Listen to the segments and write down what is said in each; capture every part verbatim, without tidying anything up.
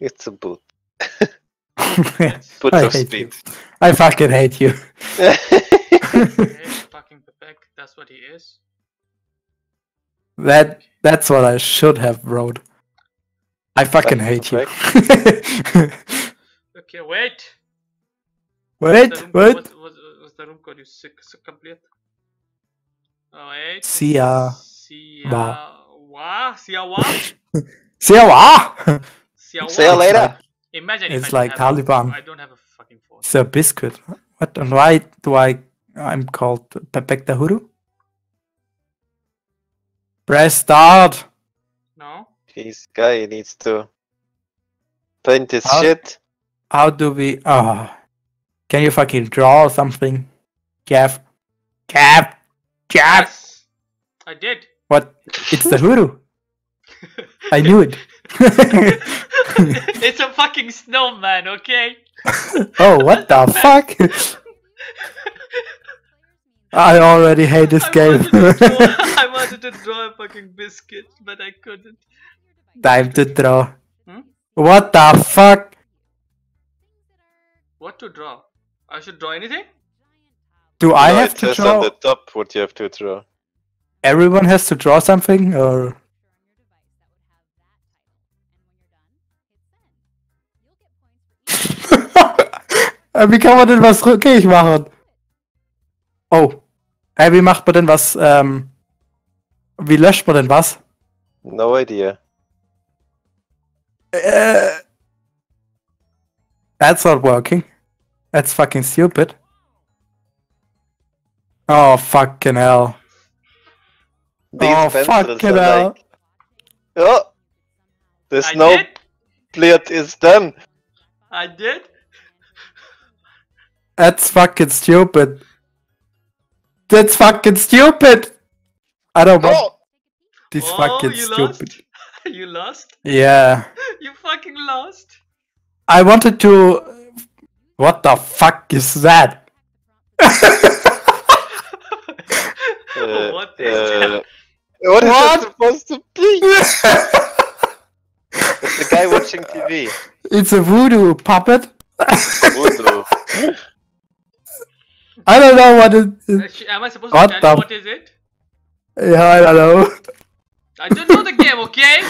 It's a boot. Boots of speed. You. I fucking hate you. Fucking pathetic. That's what he is. That that's what I should have wrote. I fucking hate you. Okay, wait. Wait, wait. Was the room code you sick complete? Oh, wait. Sia. Sia. Wow. Sia. Wow. Sia. Wow. See you later. Imagine it's if I like Taliban. I don't have a fucking phone. It's a biscuit. What and why do I? I'm called Pepek Dahuru. Press start. No. This guy needs to paint his how, shit. How do we? Ah, uh, can you fucking draw something, Gav? Gav, Gav. Yes, I did. What? It's Dahuru. I knew it. It's a fucking snowman, okay? Oh, what the fuck? I already hate this I game. Wanted draw, I wanted to draw a fucking biscuit, but I couldn't. Time to draw. Hmm? What the fuck? What to draw? I should draw anything? Do no, I have to draw? On the top what you have to draw. Everyone has to draw something, or? Wie kann man denn was rückgängig machen? Oh. Hey, wie macht man denn was, ähm... Wie löscht man denn was? No idea. Äh... That's not working. That's fucking stupid. Oh, fucking hell. These oh, fucking hell. Like... Oh! The snow plate is done. I did? That's fucking stupid. That's fucking stupid. I don't want oh. this oh, fucking you stupid. Lost? You lost? Yeah. You fucking lost. I wanted to. What the fuck is that? uh, what is uh, that? What is that supposed to be? It's the guy watching T V. It's a voodoo puppet. Voodoo. I don't know what it is. Am I supposed what to tell you what is it? Yeah, I don't know. I don't know the game, okay?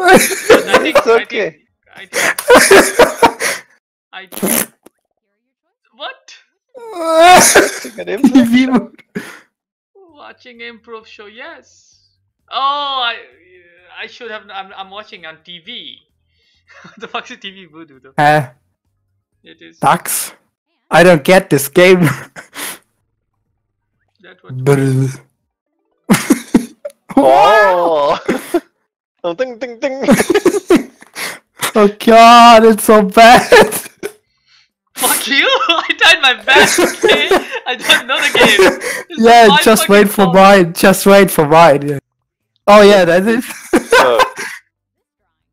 I think, it's okay. I think, I think, I think, what? Watching improv show, yes. Oh, I I should have. I'm, I'm watching on T V. What the fuck is T V voodoo though? Uh, it is. Ducks. I don't get this game. That was oh. Oh, ding, ding, ding. Oh god, it's so bad. Fuck you! I died my best, okay? I don't know the game. It's yeah, just wait for phone. mine. Just wait for mine. Yeah. Oh yeah, that's it. Oh.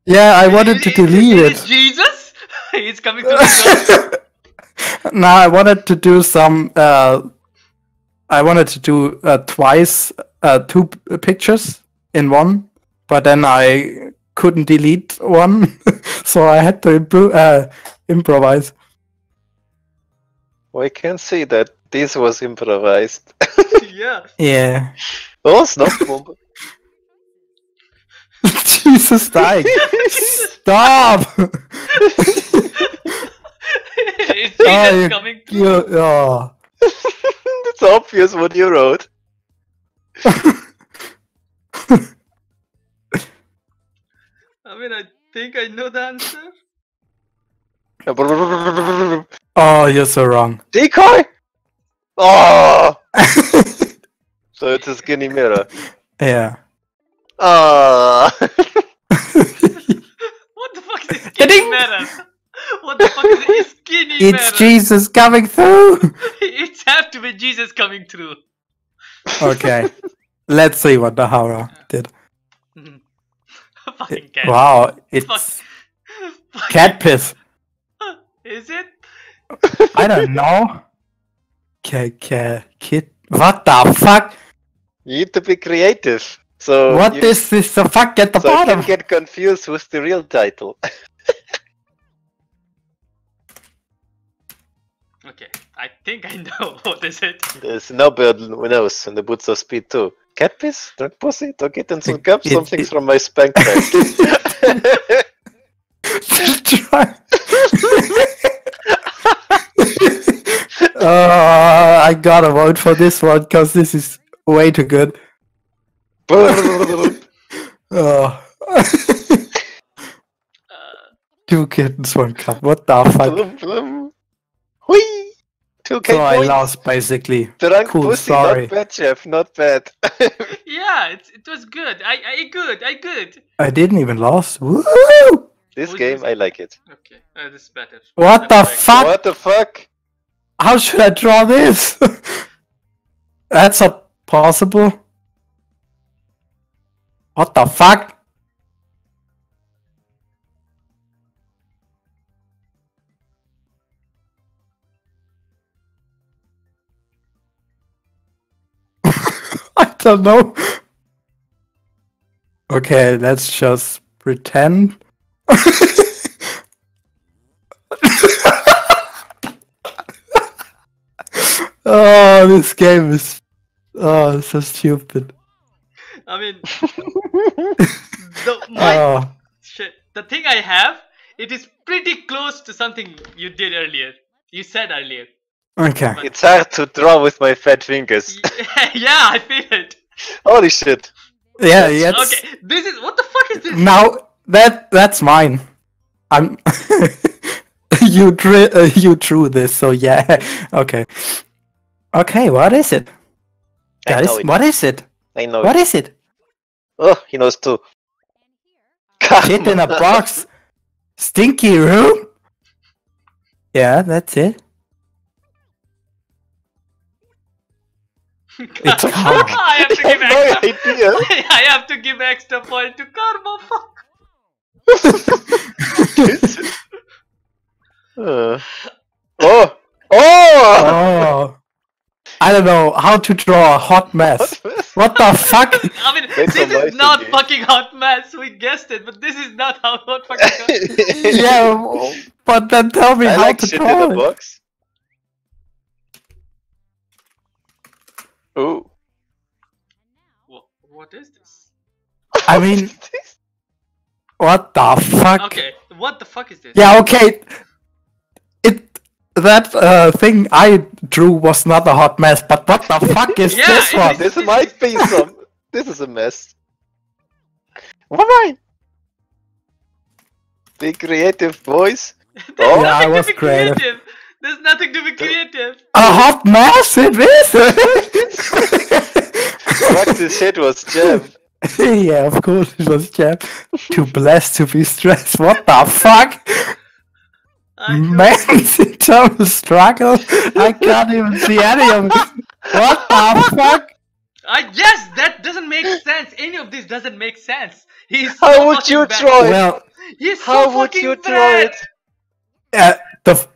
Yeah, I wanted to delete it. Is Jesus? He's coming to the No, I wanted to do some. Uh, I wanted to do uh, twice uh, two p pictures in one, but then I couldn't delete one, so I had to improve, uh, improvise. We can see that this was improvised. Yeah. Yeah. Oh, snuff bomb. Jesus, dying. Stop. Is Jesus oh, you, coming through? You, oh. It's obvious what you wrote. I mean, I think I know the answer. Oh, you're so wrong. Decoy? Oh! So it's a skinny mirror. Yeah. Oh. What the fuck is a skinny mirror? What the fuck is it? Skinny it's mirror. Jesus coming through! It's have to be Jesus coming through. Okay. Let's see what the horror did. Fucking cat. Wow, it's Fuck. cat piss. Is it? I don't know. K K kid. What the fuck? You need to be creative. So What you... is this the fuck at the so bottom? I can get confused with the real title. Okay, I think I know what is it. There's no bird who knows, and the boots of speed too. Cat piss? Drunk pussy? Dog it and some cup? Something's from my spank bag. uh, I gotta vote for this one, because this is way too good. Oh. Two kittens, one cup. What the fuck? Whee! two K so I lost basically. Drunk cool, pussy, sorry. Not bad, Jeff, not bad. Yeah, it, it was good. I, I good, I good. I didn't even lost. Woo! This what game, I like it. Okay, uh, this is better. What I'm the like, fuck? What the fuck? How should I draw this? That's not possible. What the fuck? I don't know. Okay, let's just pretend. Oh, this game is oh so stupid. I mean, the, my, oh. shit, the thing I have, it is pretty close to something you did earlier. You said earlier. Okay. But it's hard to draw with my fat fingers. Yeah, I feel it. Holy shit. Yeah, yeah. Okay, this is... What the fuck is this? Now, that that's mine. I'm... you, uh, you drew this, so yeah. Okay. Okay, what is it? That is, it. What is it? I know What it. is it? Oh, he knows too. Shit in a box. Stinky room? Yeah, that's it. It's I have to give extra. No I have to give extra point to Karma. Fuck. uh. Oh, oh, oh! I don't know how to draw a hot mess. What the fuck? I mean, That's this is not game. fucking hot mess. We guessed it, but this is not how hot fucking. Yeah, but then tell me I how like to shit draw in it. The box. Oh. What, what is this? I mean... What the fuck? Okay, what the fuck is this? Yeah, okay. It... That uh, thing I drew was not a hot mess, but what the fuck is yeah, this one? Is, this is, might be some... This is a mess. Why? Be creative, boys. Oh, yeah, I was creative. creative. There's nothing to be creative. A hot mess it is. What the shit was Jeff? Yeah, of course it was Jeff. Too blessed to be stressed. What the fuck? Man, it's a total struggle. I can't even see any of this. What the fuck? I uh, yes, that doesn't make sense. Any of this doesn't make sense. He's so how would you bad. Draw it? Well, He's so how would you bad. Draw it? Uh, the.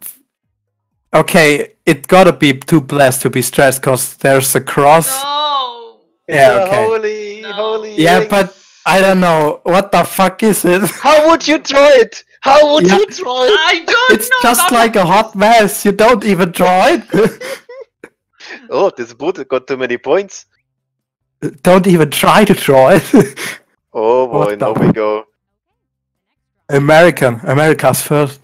Okay, it gotta be too blessed to be stressed, cause there's a cross. No. Yeah. Okay. Holy, no. holy. Yeah, but I don't know what the fuck is it. How would you draw it? How would yeah. you draw it? I don't it's know. It's just like a hot mess. You don't even draw it. Oh, this boot got too many points. Don't even try to draw it. Oh boy, now we go. American, America's first.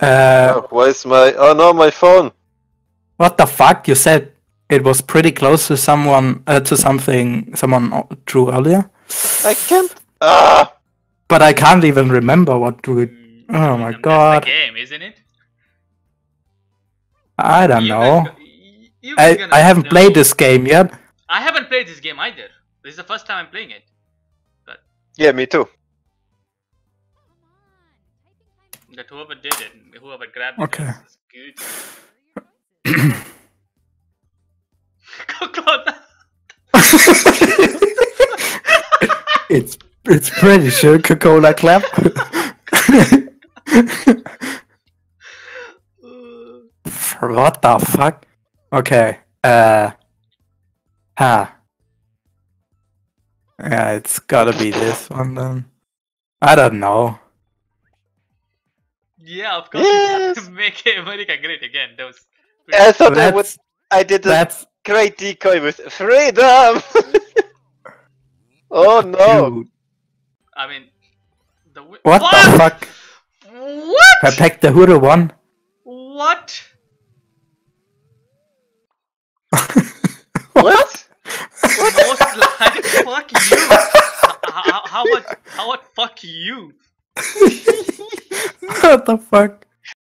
Uh, oh, where's my... Oh no, my phone! What the fuck? You said it was pretty close to someone... Uh, to something someone drew earlier? I can't... Ah! But I can't even remember what we... Mm, oh my god... That's the game, isn't it? I don't you know. Guys, you guys I, I haven't know. played this game yet. I haven't played this game either. This is the first time I'm playing it. But... Yeah, me too. That whoever did it, whoever grabbed okay. it, is good. it's it's pretty sure Coca-Cola clap. What the fuck? Okay. Uh. Ha. Huh. Yeah, it's gotta be this one then. I don't know. Yeah, of course. Yes. Make America great again. That was pretty I thought I would. I did a great decoy with freedom. Oh no! Dude. I mean, the what, what the fuck? What? Protect the Huru one. What? What? What? Most like fuck you. How, how, how, how, how, fuck you? What the fuck?